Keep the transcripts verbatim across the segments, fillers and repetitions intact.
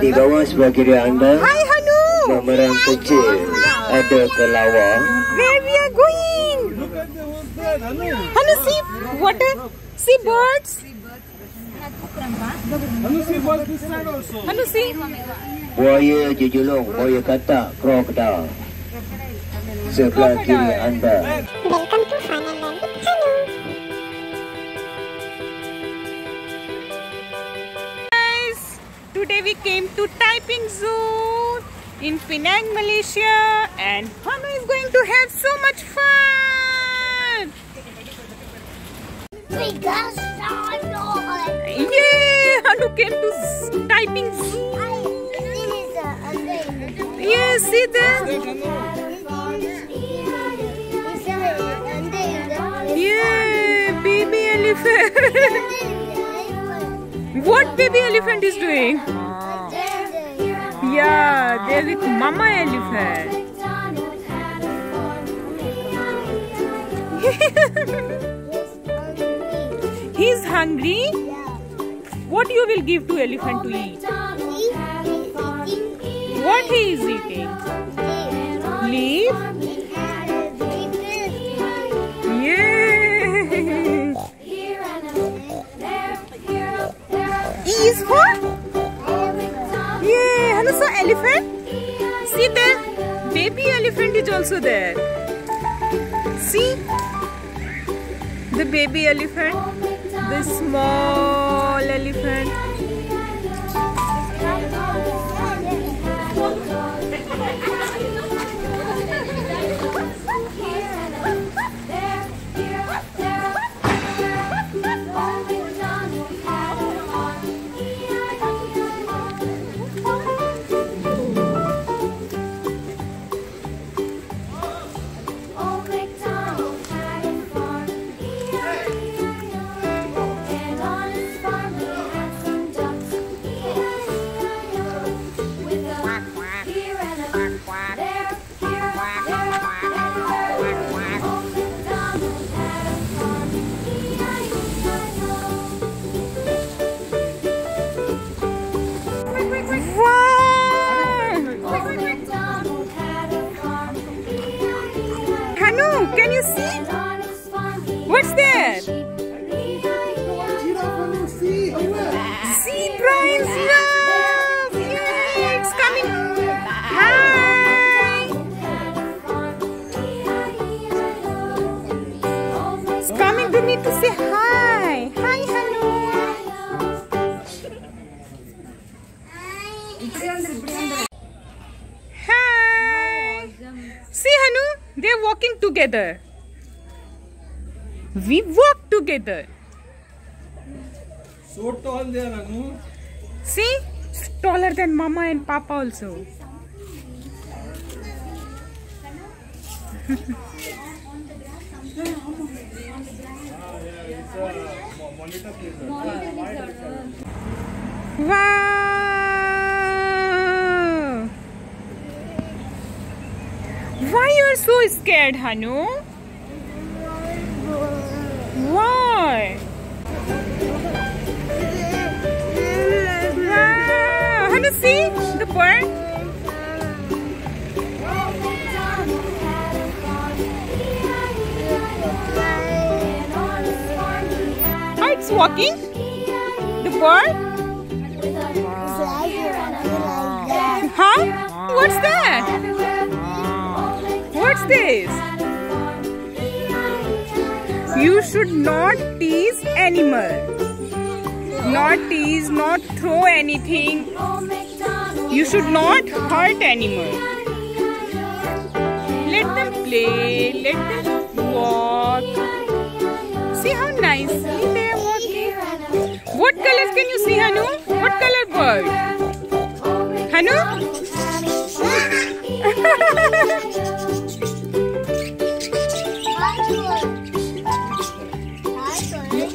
Di bawah sebagai anda Hai Hanu gambaran kecil ada ke lawang where we are going. Hanu see water, see birds. Hanu see birds this side also. Hanu see buaya jejulung, buaya katak, krokodil sebelah kiri anda. Welcome to Fanaland with Hanu. Today we came to Taiping Zoo in Penang, Malaysia, and Hanu is going to have so much fun. We got started. Yay! Hanu came to Taiping Zoo. Yes, see that? Yeah, baby elephant. What baby elephant is doing? Yeah, they're with mama elephant. He's hungry. What you will give to elephant to eat? What he is eating? Leaf? Is for? Yeah, Hanu saw elephant. See there, baby elephant is also there. See the baby elephant, the small elephant. Can you see? What's that? Zebra in love! Yay! It's coming! Hi! It's coming to me to say hi! Hi, Hanu! Hi! See, Hanu? They're walking together. We walk together. So tall they are, Hanu. See? It's taller than Mama and Papa also. Wow! Why you are so scared, Hanu? Why? Wow! Hanu, see the bird? Oh, it's walking? The bird? Huh? What's that? What's this? You should not tease animals. Not tease, not throw anything. You should not hurt animals. Let them play, let them walk. See how nicely they are walking. What colors can you see, Hanu? What color bird? Hanu?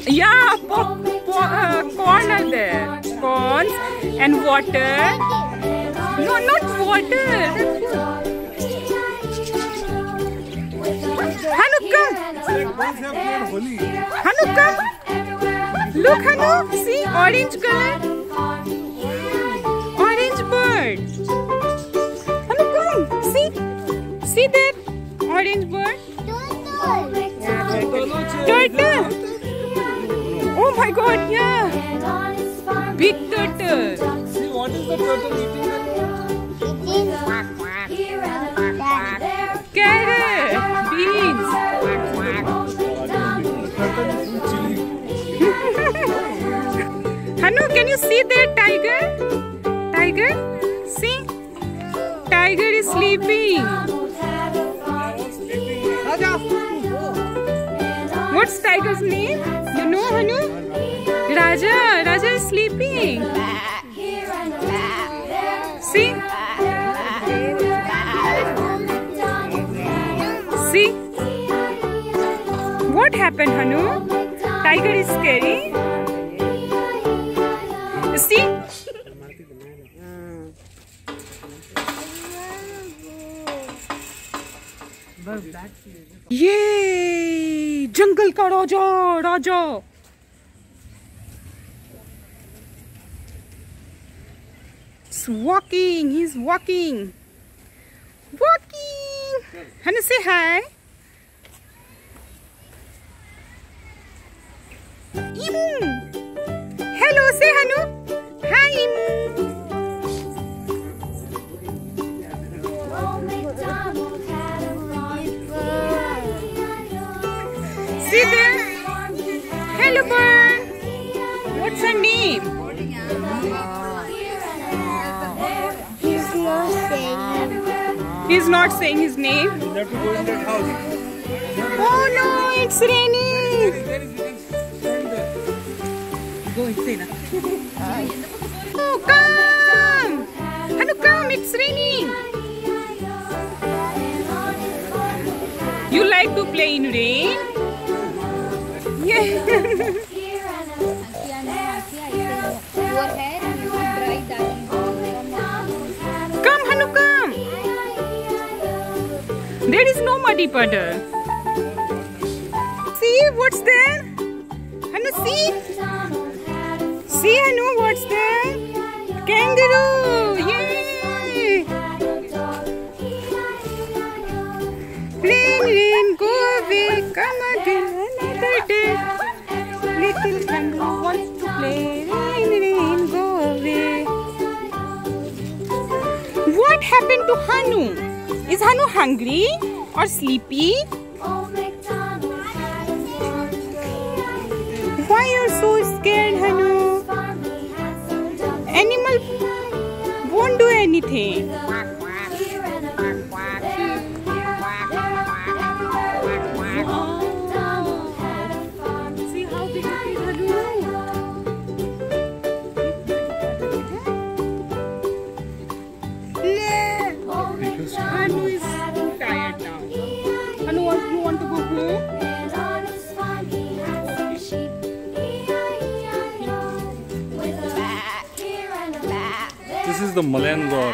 Yeah, po po uh, corn are there. Corn and water. No, not water. Hanu, come. Hanu, come. Look, Hanu. See, orange color. see that orange bird? Turtle. Yeah, turtle. Turtle. Oh my God! Yeah. Big turtle. See what is the turtle eating? Carrot, beans. Hanu, can you see that tiger? Tiger? See? Tiger is sleeping. What's tiger's name? You know, Hanu? Raja. Raja is sleeping. See? See? What happened, Hanu? Tiger is scary. See? Yay! Jungle ka raja, raja. He's walking. He's walking. Walking. Hanu, say hi. Imu. Hello, say Hanu. Hi, Imu. See there. Hello, bird. What's her name? He's not saying his name. You have to go in that house. Oh no, it's raining. There is, there is, there is. Go inside. Oh, come! Hanu, come, it's raining. You like to play in rain? Yeah. There is no muddy puddle. See what's there? Hanu, see? See, Hanu, what's there? Kangaroo! Yay! Rain, rain, go away. Come again another day. Little kangaroo wants to play. Rain, rain, go away. What happened to Hanu? Is Hanu hungry or sleepy? Why are you so scared, Hanu? Animal won't do anything. See how big it is, Hanu. Hanu is too tired now. Hanu, you want to go home? This is the Malayan Gaur.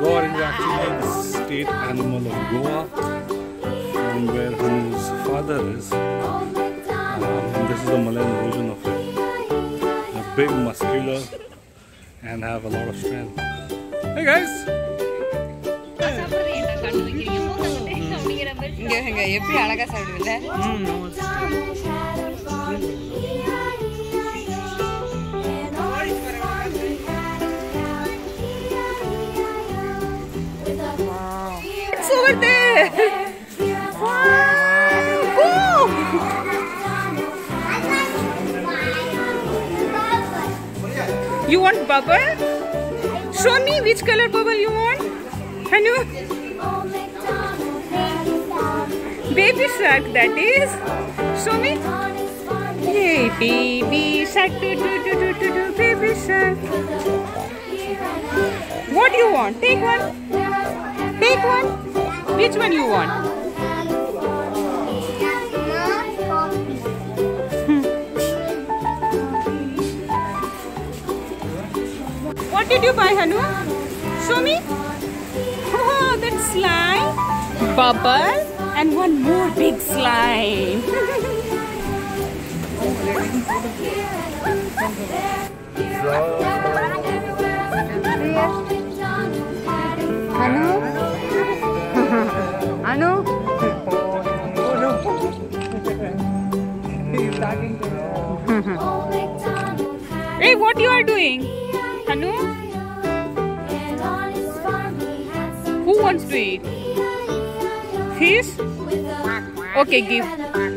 Gaur is actually the state animal of Goa, from where Hanu's father is. And this is the Malayan version of it. They're big, muscular, and have a lot of strength. Hey guys! It's over there. Wow. Go. You want bubble? Show me which color bubble you want. Hanu. Baby shark, that is. Show me. Hey, baby shark, do do do do do do, baby shark. What do you want? Take one. Take one. Which one you want? Hmm. What did you buy, Hanu? Show me. Oh, that slime, bubble. And one more big slime. Hanu? Hey, what you are doing? Hanu? Who wants to eat? Fish? Okay, give.